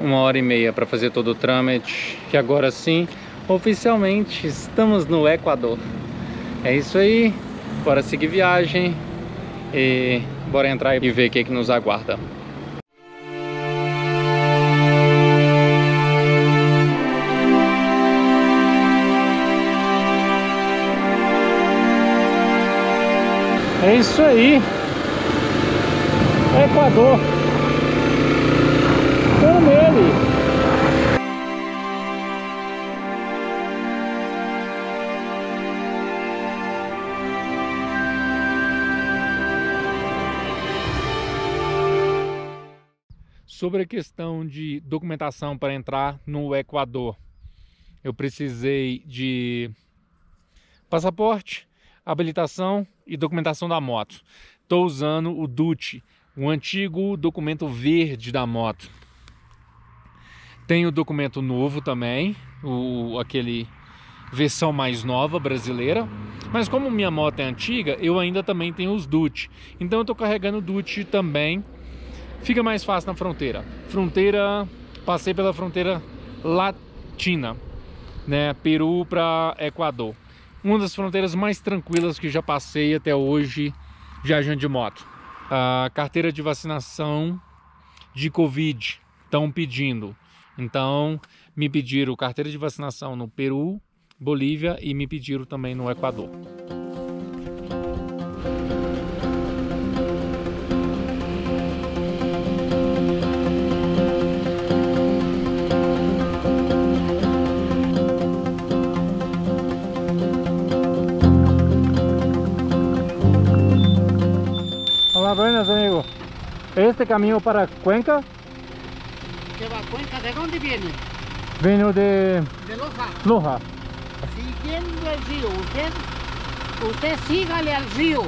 1h30 para fazer todo o trâmite. Que agora sim, oficialmente estamos no Equador. É isso aí, bora seguir viagem e bora entrar e ver o que nos aguarda. É isso aí, Equador, estamos nele. Sobre a questão de documentação para entrar no Equador, eu precisei de passaporte, habilitação e documentação da moto. Estou usando o DUT, o antigo documento verde da moto. Tem o documento novo também, aquele versão mais nova brasileira. Mas como minha moto é antiga, eu ainda também tenho os DUT. Então eu estou carregando o DUT também. Fica mais fácil na fronteira. Passei pela fronteira latina, né? Peru para Equador. Uma das fronteiras mais tranquilas que já passei até hoje viajando de moto. A carteira de vacinação de Covid estão pedindo. Então me pediram carteira de vacinação no Peru, Bolívia e me pediram também no Equador. Buenas, amigo. Este caminho para Cuenca? Lleva a Cuenca. ¿De dónde viene? Venho de Loja. Loja. Siguiendo el río. Usted sígale al río.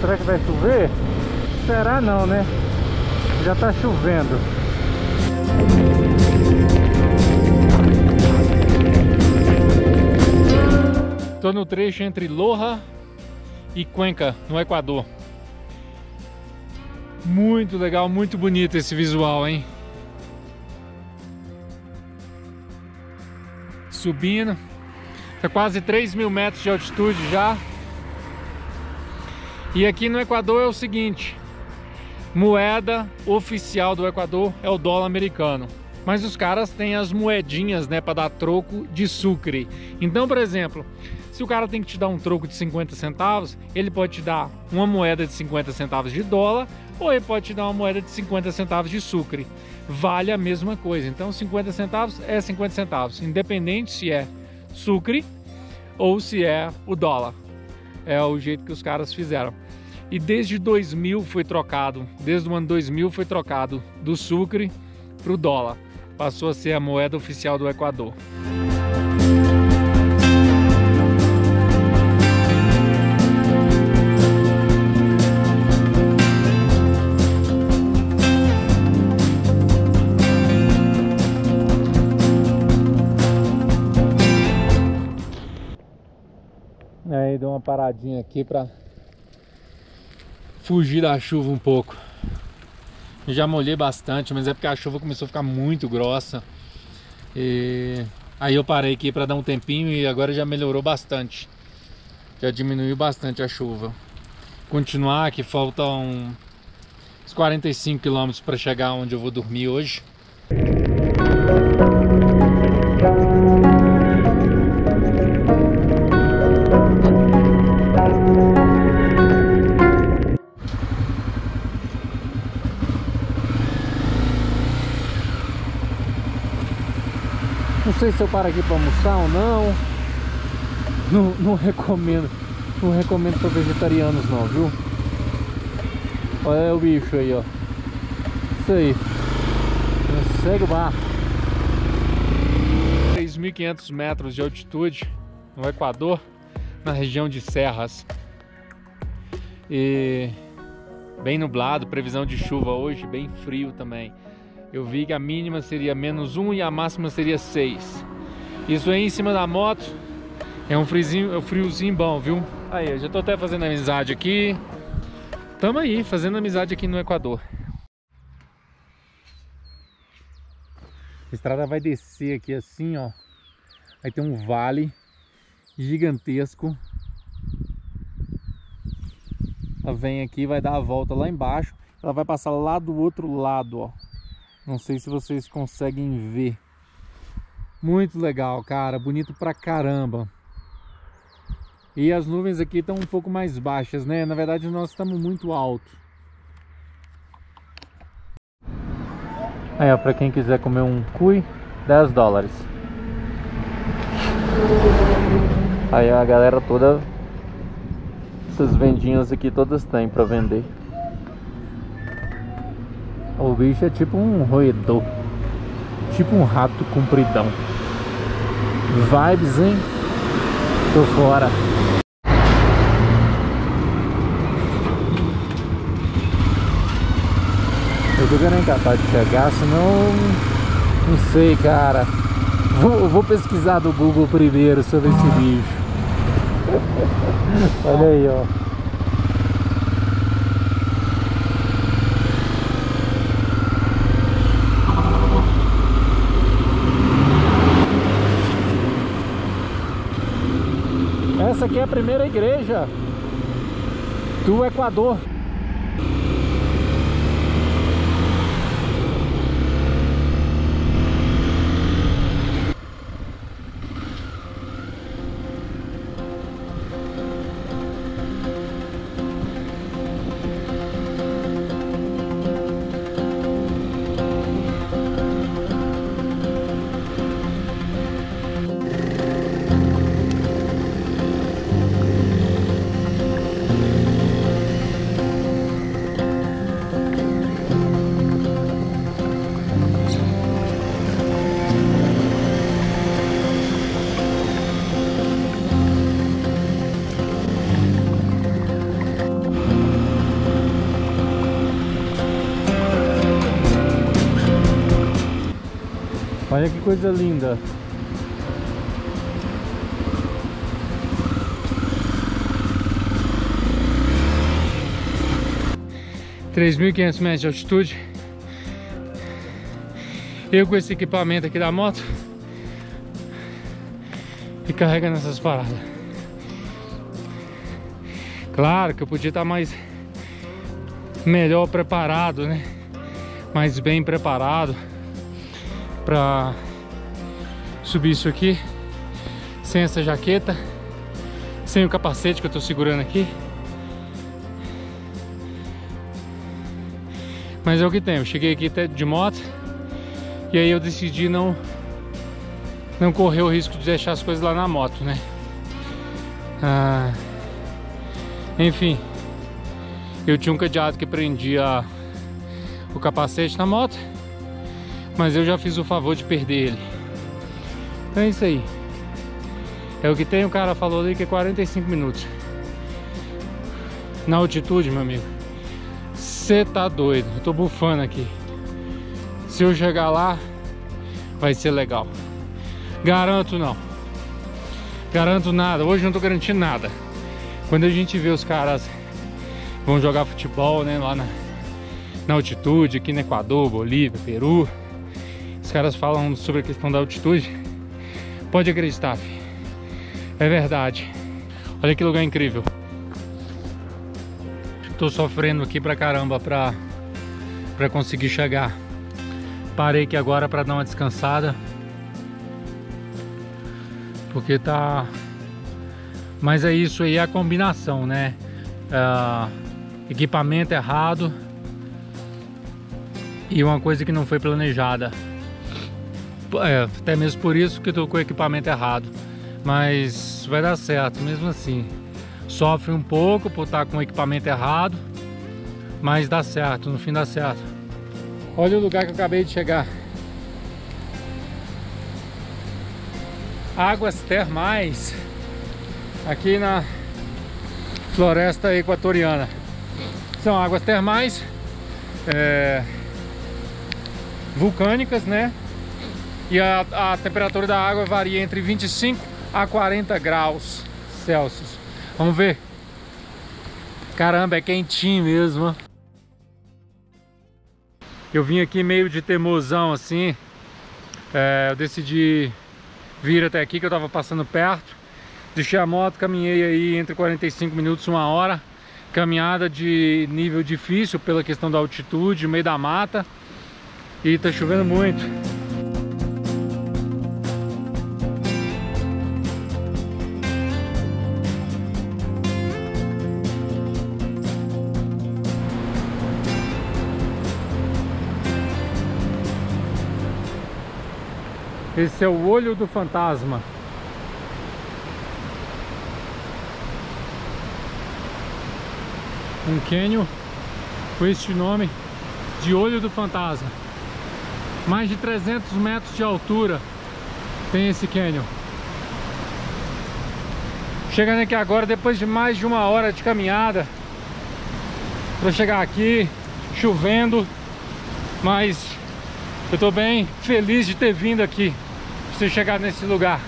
Será que vai chover? Será não, né? Já tá chovendo. Tô no trecho entre Loja e Cuenca, no Equador. Muito legal, muito bonito esse visual, hein? Subindo. Tá quase 3 mil metros de altitude já. E aqui no Equador é o seguinte, moeda oficial do Equador é o dólar americano. Mas os caras têm as moedinhas, né, para dar troco de sucre. Então, por exemplo, se o cara tem que te dar um troco de 50 centavos, ele pode te dar uma moeda de 50 centavos de dólar ou ele pode te dar uma moeda de 50 centavos de sucre. Vale a mesma coisa. Então, 50 centavos é 50 centavos, independente se é sucre ou se é o dólar. É o jeito que os caras fizeram. E desde 2000 foi trocado, desde o ano 2000 foi trocado do sucre para o dólar. Passou a ser a moeda oficial do Equador. Aí deu uma paradinha aqui para fugir da chuva um pouco. Já molhei bastante, mas é porque a chuva começou a ficar muito grossa. E aí eu parei aqui para dar um tempinho e agora já melhorou bastante. Já diminuiu bastante a chuva. Continuar que faltam uns 45 km para chegar onde eu vou dormir hoje. Não sei sei se eu paro aqui para almoçar ou não. Não recomendo. Não recomendo para vegetarianos não, viu? Olha o bicho aí, ó. Isso aí. Segue o barco. 3.500 metros de altitude no Equador, na região de Serras. E bem nublado, previsão de chuva hoje, bem frio também. Eu vi que a mínima seria -1 e a máxima seria 6. Isso aí em cima da moto é um friozinho bom, viu? Aí, eu já tô até fazendo amizade aqui. Tamo aí, fazendo amizade aqui no Equador. A estrada vai descer aqui assim, ó. Aí tem um vale gigantesco. Ela vem aqui, vai dar a volta lá embaixo. Ela vai passar lá do outro lado, ó. Não sei se vocês conseguem ver. Muito legal, cara. Bonito pra caramba. E as nuvens aqui estão um pouco mais baixas, né? Na verdade, nós estamos muito alto. Aí, ó, pra quem quiser comer um cui, 10 dólares. Aí, ó, a galera toda... Essas vendinhas aqui todas tem pra vender. O bicho é tipo um roedor. Tipo um rato compridão. Vibes, hein? Tô fora. Eu tô nem capaz de chegar, senão... Não sei, cara. Vou pesquisar do Google primeiro sobre esse bicho. Olha aí, ó. Essa aqui é a primeira igreja do Equador. Olha que coisa linda. - 3.500 metros de altitude. Eu com esse equipamento aqui da moto e carregando essas paradas. Claro que eu podia estar melhor preparado, né? Mais bem preparado pra subir isso aqui, sem essa jaqueta, sem o capacete que eu tô segurando aqui, mas é o que tem. Eu cheguei aqui até de moto e aí eu decidi não correr o risco de deixar as coisas lá na moto, né? Enfim, eu tinha um cadeado que prendia o capacete na moto, mas eu já fiz o favor de perder ele. Então é isso aí. É o que tem. O cara falou ali que é 45 minutos. Na altitude, meu amigo, você tá doido. Eu tô bufando aqui. Se eu chegar lá, vai ser legal. Garanto não. Garanto nada. Hoje não tô garantindo nada. Quando a gente vê os caras vão jogar futebol, né, lá na altitude, aqui no Equador, Bolívia, Peru, os caras falam sobre a questão da altitude. Pode acreditar, filho. É verdade. Olha que lugar incrível. Tô sofrendo aqui pra caramba pra conseguir chegar. Parei aqui agora pra dar uma descansada, porque tá... Mas é isso aí, é a combinação, né? Equipamento errado e uma coisa que não foi planejada. até mesmo por isso que eu tô com o equipamento errado, mas vai dar certo mesmo assim. Sofre um pouco por estar com o equipamento errado, mas dá certo, no fim dá certo. Olha o lugar que eu acabei de chegar. Águas termais aqui na Floresta Equatoriana. São águas termais vulcânicas, né? E a temperatura da água varia entre 25 a 40 graus Celsius. Vamos ver. Caramba, é quentinho mesmo, ó. Eu vim aqui meio de teimorzão assim. Eu decidi vir até aqui, que eu tava passando perto. Deixei a moto, caminhei aí entre 45 minutos e 1 hora. Caminhada de nível difícil pela questão da altitude, meio da mata. E tá chovendo muito. Esse é o Olho do Fantasma. Um cânion com este nome de Olho do Fantasma. Mais de 300 metros de altura tem esse cânion. Chegando aqui agora, depois de mais de 1 hora de caminhada para chegar aqui, chovendo, mas eu tô bem feliz de ter vindo aqui, de ter chegado nesse lugar.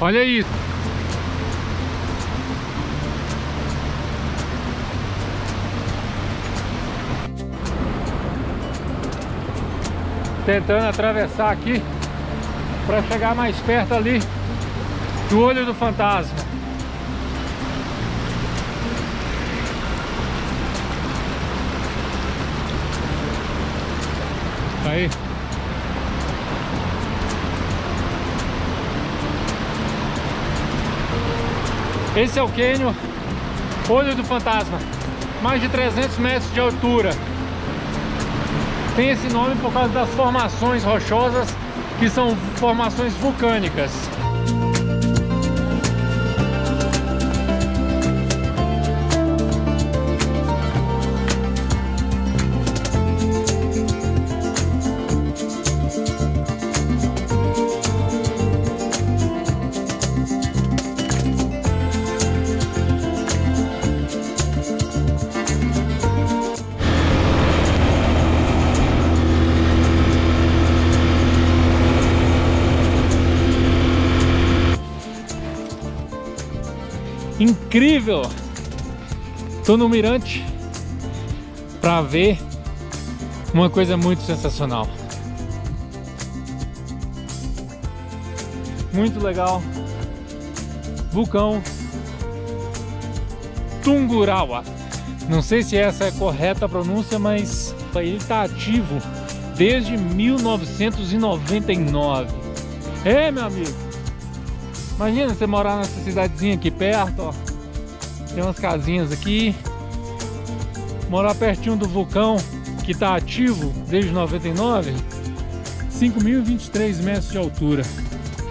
Olha isso! Tentando atravessar aqui para chegar mais perto ali do Olho do Fantasma. Aí. Esse é o cânion Olho do Fantasma, mais de 300 metros de altura. Tem esse nome por causa das formações rochosas, que são formações vulcânicas. Incrível! Tô no mirante para ver uma coisa muito sensacional. Muito legal. Vulcão Tungurahua. Não sei se essa é a correta pronúncia, mas ele tá ativo desde 1999. É, meu amigo! Imagina você morar nessa cidadezinha aqui perto, ó. Tem umas casinhas aqui. Morar pertinho do vulcão que está ativo desde 99. 5.023 metros de altura.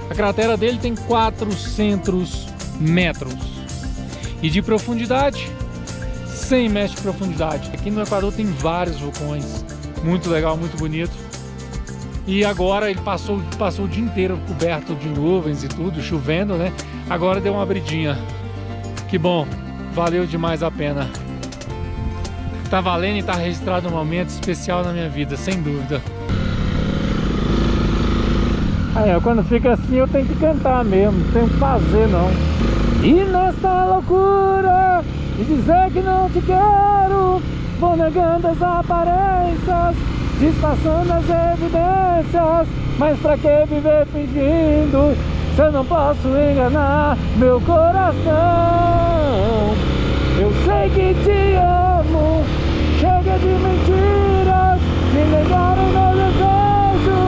A cratera dele tem 400 metros. E de profundidade, 100 metros de profundidade. Aqui no Equador tem vários vulcões. Muito legal, muito bonito. E agora ele passou o dia inteiro coberto de nuvens e tudo, chovendo, né? Agora deu uma abridinha. Que bom, valeu demais a pena. Tá valendo e tá registrado um momento especial na minha vida, sem dúvida. Aí, quando fica assim eu tenho que cantar mesmo, não tenho o que fazer não. E nessa loucura de dizer que não te quero, vou negando as aparências, disfarçando as evidências, mas pra que viver fingindo, se eu não posso enganar meu coração? Eu sei que te amo, chega de mentiras, me negaram meu desejo,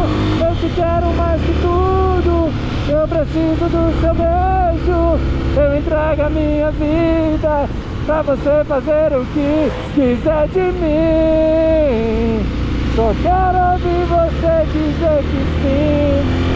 eu te quero mais que tudo, eu preciso do seu beijo, eu entrego a minha vida pra você fazer o que quiser de mim. Só quero ouvir você dizer que sim.